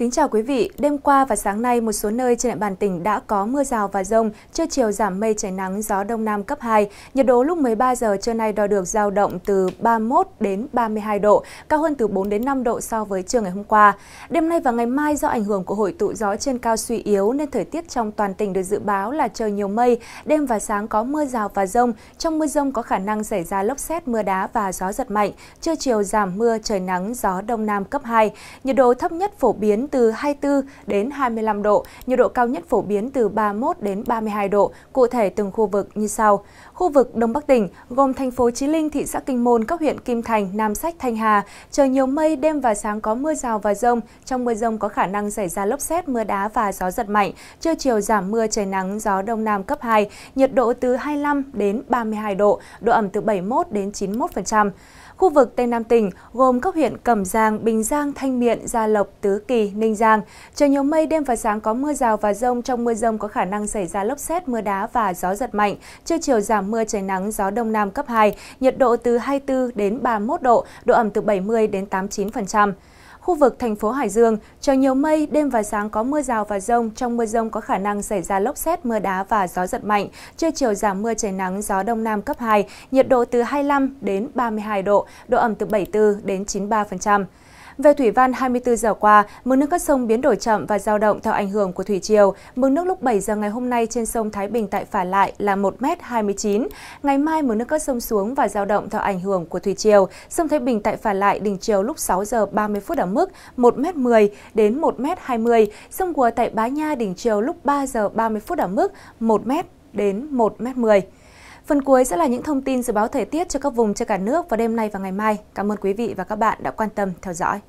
Kính chào quý vị, đêm qua và sáng nay một số nơi trên địa bàn tỉnh đã có mưa rào và dông, trưa chiều giảm mây trời nắng, gió đông nam cấp 2. Nhiệt độ lúc 13 giờ trưa nay đo được dao động từ 31 đến 32 độ, cao hơn từ 4 đến 5 độ so với trưa ngày hôm qua. Đêm nay và ngày mai do ảnh hưởng của hội tụ gió trên cao suy yếu nên thời tiết trong toàn tỉnh được dự báo là trời nhiều mây, đêm và sáng có mưa rào và dông, trong mưa dông có khả năng xảy ra lốc sét, mưa đá và gió giật mạnh. Trưa chiều giảm mưa trời nắng, gió đông nam cấp 2. Nhiệt độ thấp nhất phổ biến từ 24 đến 25 độ, nhiệt độ cao nhất phổ biến từ 31 đến 32 độ, cụ thể từng khu vực như sau. Khu vực Đông Bắc tỉnh gồm thành phố Chí Linh, thị xã Kinh Môn, các huyện Kim Thành, Nam Sách, Thanh Hà, trời nhiều mây, đêm và sáng có mưa rào và dông, trong mưa dông có khả năng xảy ra lốc sét, mưa đá và gió giật mạnh, trưa chiều giảm mưa trời nắng, gió đông nam cấp 2, nhiệt độ từ 25 đến 32 độ, độ ẩm từ 71 đến 91%. Khu vực Tây Nam tỉnh gồm các huyện Cẩm Giang, Bình Giang, Thanh Miện, Gia Lộc, Tứ Kỳ, Ninh Giang. Trời nhiều mây, đêm và sáng có mưa rào và dông. Trong mưa dông có khả năng xảy ra lốc sét, mưa đá và gió giật mạnh. Trưa chiều giảm mưa, trời nắng, gió đông nam cấp 2. Nhiệt độ từ 24 đến 31 độ, độ ẩm từ 70 đến 89%. Khu vực thành phố Hải Dương, trời nhiều mây, đêm và sáng có mưa rào và dông. Trong mưa dông có khả năng xảy ra lốc sét, mưa đá và gió giật mạnh. Trưa chiều giảm mưa trời nắng, gió đông nam cấp 2, nhiệt độ từ 25 đến 32 độ, độ ẩm từ 74 đến 93%. Về Thủy Văn, 24 giờ qua, mực nước các sông biến đổi chậm và dao động theo ảnh hưởng của thủy triều. Mực nước lúc 7 giờ ngày hôm nay trên sông Thái Bình tại Phả Lại là 1,29 m. Ngày mai mực nước các sông xuống và dao động theo ảnh hưởng của thủy triều. Sông Thái Bình tại Phả Lại đỉnh triều lúc 6 giờ 30 phút ở mức 1,10 m đến 1,20 m. Sông Cửa tại Bá Nha đỉnh triều lúc 3 giờ 30 phút ở mức 1 m đến 1,10 m. Phần cuối sẽ là những thông tin dự báo thời tiết cho các vùng trên cả nước vào đêm nay và ngày mai. Cảm ơn quý vị và các bạn đã quan tâm theo dõi.